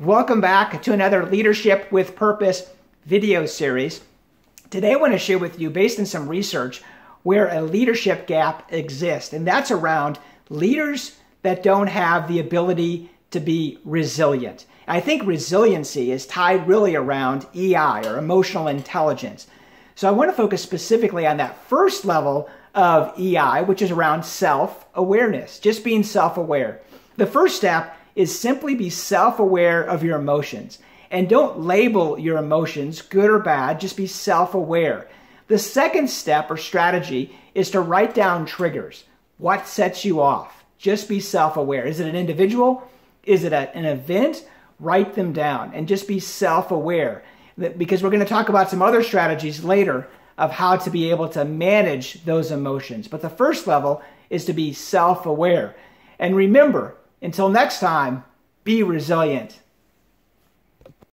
Welcome back to another Leadership with Purpose video series. Today I want to share with you, based on some research, where a leadership gap exists, and that's around leaders that don't have the ability to be resilient. I think resiliency is tied really around EI, or emotional intelligence. So I want to focus specifically on that first level of EI, which is around self-awareness, just being self-aware. The first step is simply be self-aware of your emotions. And don't label your emotions, good or bad, just be self-aware. The second step or strategy is to write down triggers. What sets you off? Just be self-aware. Is it an individual? Is it an event? Write them down and just be self-aware, because we're going to talk about some other strategies later of how to be able to manage those emotions. But the first level is to be self-aware. And remember, until next time, be resilient.